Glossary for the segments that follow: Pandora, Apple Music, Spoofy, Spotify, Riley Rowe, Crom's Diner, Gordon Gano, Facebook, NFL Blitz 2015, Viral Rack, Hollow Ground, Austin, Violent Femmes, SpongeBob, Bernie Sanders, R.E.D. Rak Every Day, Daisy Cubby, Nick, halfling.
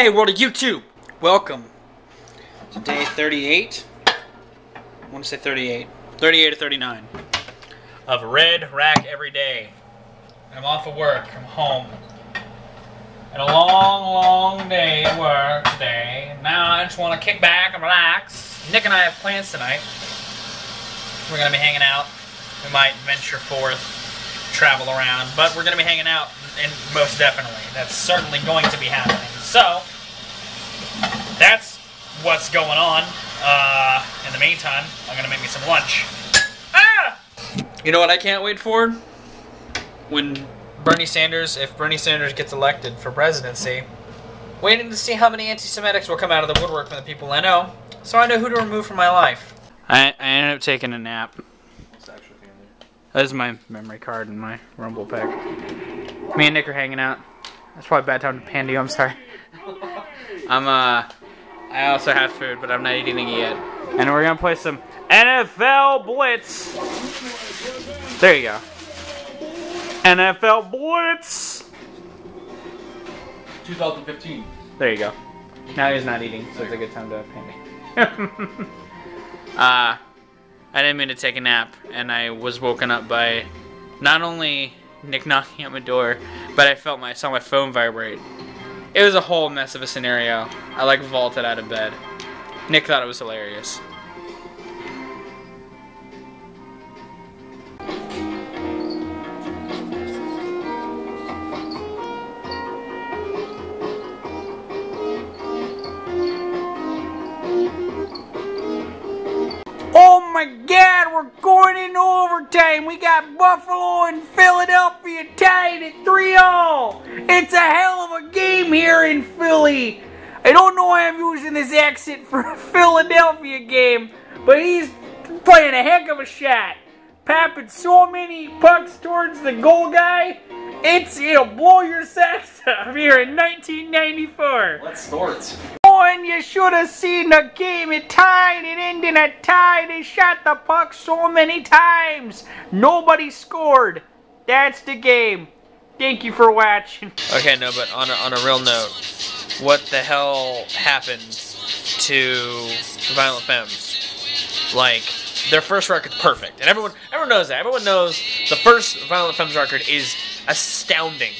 Hey world of YouTube, welcome to day 38, I want to say 38 or 39, of R.E.D. Rak Every Day. I'm off of work, I'm home, had a long day at work today. Now I just want to kick back and relax. Nick and I have plans tonight. We're going to be hanging out, we might venture forth, travel around, but we're going to be hanging out, and most definitely, that's certainly going to be happening. So, that's what's going on. In the meantime, I'm going to make me some lunch. Ah! You know what I can't wait for? When Bernie Sanders, if Bernie Sanders gets elected for presidency, waiting to see how many anti-Semitics will come out of the woodwork from the people I know, so I know who to remove from my life. I ended up taking a nap. It's actually in there. That is my memory card and my rumble pack. Me and Nick are hanging out. That's probably a bad time to pan to you, I'm sorry. I also have food, but I'm not eating it yet. And we're gonna play some NFL Blitz. There you go. NFL Blitz 2015. There you go. Now he's not eating, so it's a good time to pan. I didn't mean to take a nap, and I was woken up by not only Nick knocking at my door, but I felt my saw my phone vibrate. It was a whole mess of a scenario. I like vaulted out of bed. Nick thought it was hilarious. Oh my God, we're going into overtime. We got Buffalo and Philadelphia tied at 3-all. It's a hell of a game here in Philly. I don't know why I'm using this accent for a Philadelphia game, but he's playing a heck of a shot. Popping so many pucks towards the goal guy, it'll blow your socks off here in 1994. Let's start. And you should have seen the game. It tied, it ended in a tie. They shot the puck so many times. Nobody scored. That's the game. Thank you for watching. Okay, no, but on a real note, what the hell happened to Violent Femmes? Like, their first record's perfect. And everyone knows that. Everyone knows the first Violent Femmes record is astounding.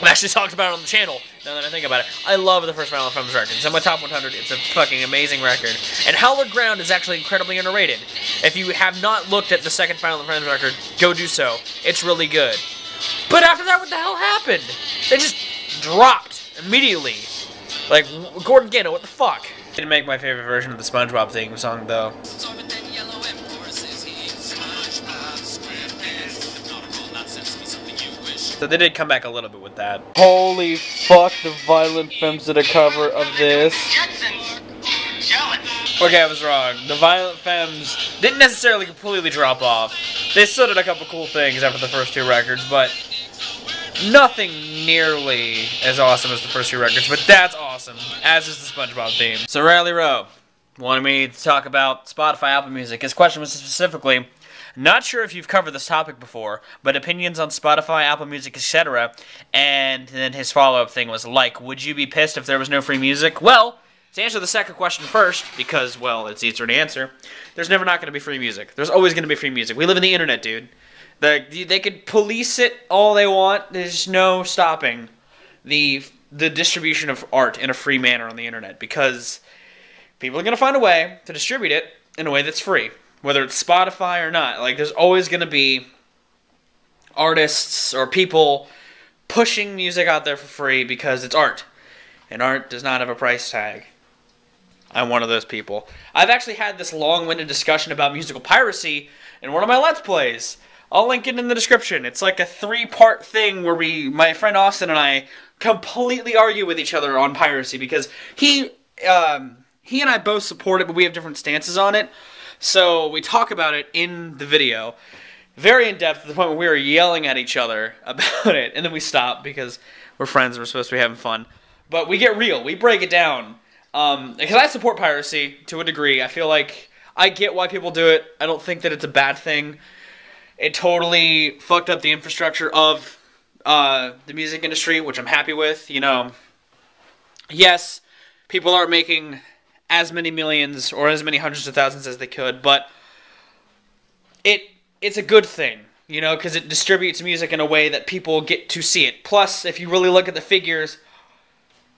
I've actually talked about it on the channel. Now that I think about it, I love the first Violent Femmes record. It's in my top 100. It's a fucking amazing record. And Hollow Ground is actually incredibly underrated. If you have not looked at the second Violent Femmes record, go do so. It's really good. But after that, what the hell happened? They just dropped immediately. Like, Gordon Gano, what the fuck? I didn't make my favorite version of the SpongeBob theme song, though. So they did come back a little bit with that. Holy fuck, the Violent Femmes did a cover of this. Okay, I was wrong. The Violent Femmes didn't necessarily completely drop off. They still did a couple cool things after the first two records, but nothing nearly as awesome as the first two records, but that's awesome, as is the SpongeBob theme. So Riley Rowe wanted me to talk about Spotify, Apple Music. His question was specifically, not sure if you've covered this topic before, but opinions on Spotify, Apple Music, etc. And then his follow-up thing was like, would you be pissed if there was no free music? Well, to answer the second question first, because, well, it's easier to answer, there's never not going to be free music. There's always going to be free music. We live in the internet, dude. They could police it all they want. There's no stopping the distribution of art in a free manner on the internet, because people are going to find a way to distribute it in a way that's free. Whether it's Spotify or not, like, there's always going to be artists or people pushing music out there for free because it's art. And art does not have a price tag. I'm one of those people. I've actually had this long-winded discussion about musical piracy in one of my Let's Plays. I'll link it in the description. It's like a three-part thing where my friend Austin and I completely argue with each other on piracy because he and I both support it, but we have different stances on it. So we talk about it in the video, very in-depth, to the point where we were yelling at each other about it, and then we stopped because we're friends and we're supposed to be having fun. But we get real. We break it down. Because I support piracy to a degree. I feel like I get why people do it. I don't think that it's a bad thing. It totally fucked up the infrastructure of the music industry, which I'm happy with. You know, Yes, people aren't making as many millions or as many hundreds of thousands as they could, but it's a good thing, you know, because it distributes music in a way that people get to see it. Plus, if you really look at the figures,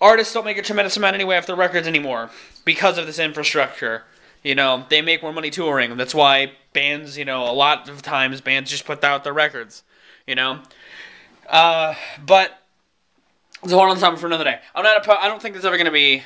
artists don't make a tremendous amount anyway off their records anymore because of this infrastructure. You know, they make more money touring. That's why bands, you know, a lot of times bands just put out their records, you know. But it's a whole other time for another day. I don't think there's ever going to be,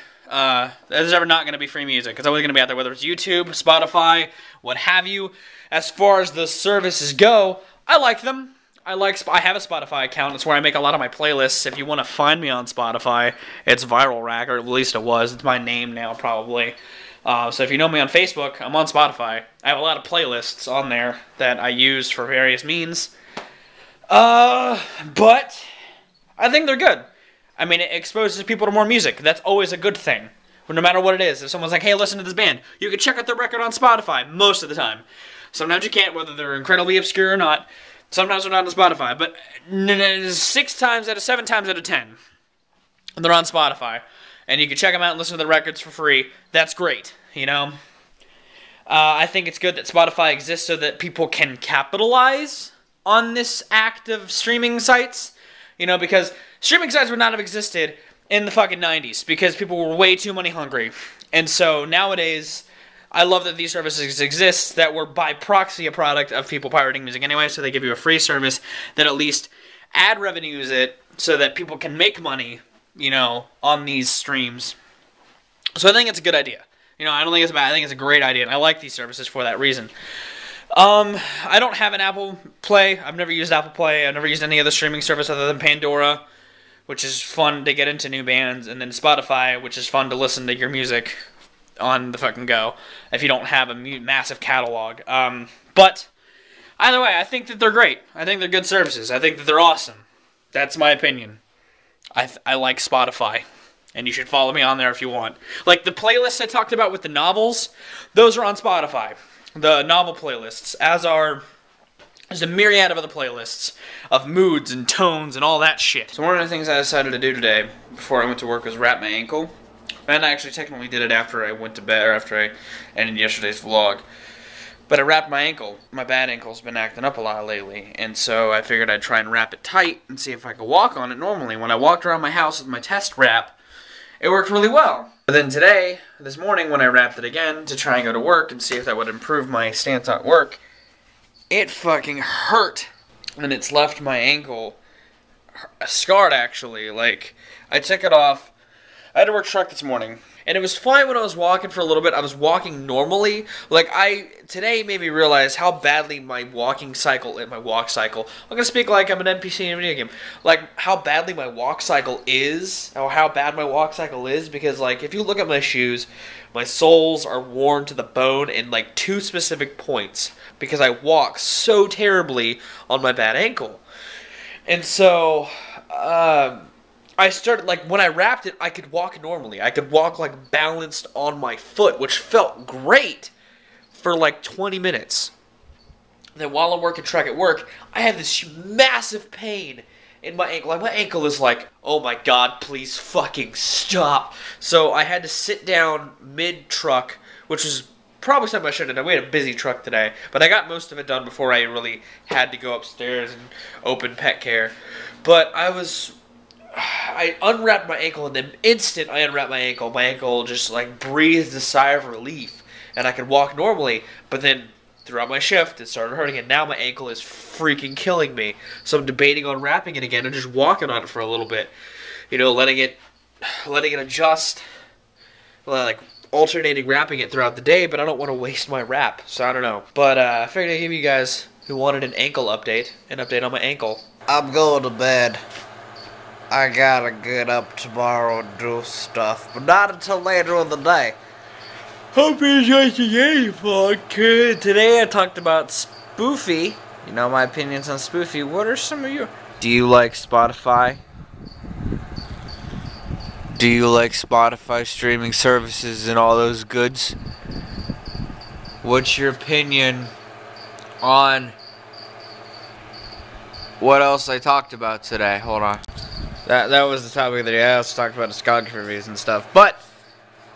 there's ever not going to be free music. It's always going to be out there, whether it's YouTube, Spotify, what have you. As far as the services go, I like them. I have a Spotify account. It's where I make a lot of my playlists. If you want to find me on Spotify, it's Viral Rack, or at least it was. It's my name now, probably. So if you know me on Facebook, I'm on Spotify. I have a lot of playlists on there that I use for various means. But I think they're good. I mean, it exposes people to more music. That's always a good thing, no matter what it is. If someone's like, hey, listen to this band, you can check out their record on Spotify most of the time. Sometimes you can't, whether they're incredibly obscure or not. Sometimes they're not on Spotify, but 7 times out of 10, they're on Spotify. And you can check them out and listen to the records for free. That's great, you know? I think it's good that Spotify exists so that people can capitalize on this act of streaming sites. You know, because streaming sites would not have existed in the fucking 90s because people were way too money hungry. And so nowadays, I love that these services exist that were by proxy a product of people pirating music anyway, so they give you a free service that at least ad revenues it so that people can make money, you know, on these streams. So I think it's a good idea. You know, I don't think it's bad. I think it's a great idea, and I like these services for that reason. I don't have an Apple Play. I've never used Apple Play. I've never used any other streaming service other than Pandora, which is fun to get into new bands, and then Spotify, which is fun to listen to your music on the fucking go if you don't have a massive catalog. But either way, I think that they're great. I think they're good services. I think that they're awesome. That's my opinion. I like Spotify, and you should follow me on there if you want. Like the playlists I talked about with the novels, those are on Spotify. The novel playlists, there's a myriad of other playlists of moods and tones and all that shit. So one of the things I decided to do today before I went to work was wrap my ankle. And I actually technically did it after I went to bed, or after I ended yesterday's vlog. But I wrapped my ankle. My bad ankle's been acting up a lot lately, and so I figured I'd try and wrap it tight and see if I could walk on it normally. When I walked around my house with my test wrap, it worked really well. But then today, this morning, when I wrapped it again to try and go to work and see if that would improve my stance at work, it fucking hurt. And it's left my ankle scarred, actually. Like, I took it off. I had to work truck this morning, and it was fine when I was walking for a little bit. I was walking normally. Like, today made me realize how badly my walk cycle, I'm going to speak like I'm an NPC in a video game, like, how bad my walk cycle is, because, like, if you look at my shoes, my soles are worn to the bone in, like, 2 specific points, because I walk so terribly on my bad ankle. And so, I started, like, when I wrapped it, I could walk normally. I could walk, like, balanced on my foot, which felt great for, like, 20 minutes. Then while I'm working track at work, I have this massive pain in my ankle. Like, my ankle is like, oh my god, please fucking stop. So I had to sit down mid-truck, which is probably something I should have done. We had a busy truck today, but I got most of it done before I really had to go upstairs and open pet care. But I unwrapped my ankle, and the instant I unwrapped my ankle just, like, breathed a sigh of relief, and I could walk normally. But then throughout my shift, it started hurting, and now my ankle is freaking killing me. So I'm debating on wrapping it again and just walking on it for a little bit, you know, letting it adjust, like, alternating wrapping it throughout the day. But I don't want to waste my wrap, so I don't know. But I figured I'd give you guys who wanted an ankle update, an update on my ankle. I'm going to bed. I gotta get up tomorrow and do stuff, but not until later in the day. Hope you enjoyed today's vlog. Today I talked about Spoofy. You know my opinions on Spoofy. What are some of your... Do you like Spotify? Do you like Spotify streaming services and all those goods? What's your opinion on what else I talked about today? Hold on. That was the topic of the day. I also talked about discography reviews and stuff. But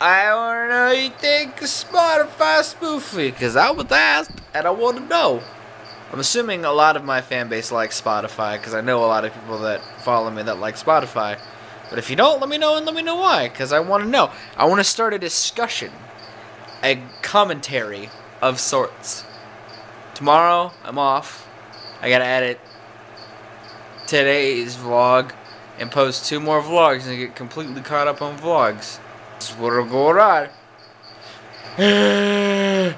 I want to know you think Spotify Spoofy, because I was asked and I want to know. I'm assuming a lot of my fan base likes Spotify, because I know a lot of people that follow me that like Spotify. But if you don't, let me know, and let me know why, because I want to know. I want to start a discussion, a commentary of sorts. Tomorrow, I'm off. I gotta edit today's vlog and post 2 more vlogs and get completely caught up on vlogs. That's what'll go on. Well,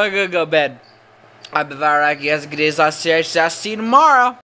I'm gonna go to bed. I've been Viral Rack. You guys have a good day. I'll see you tomorrow.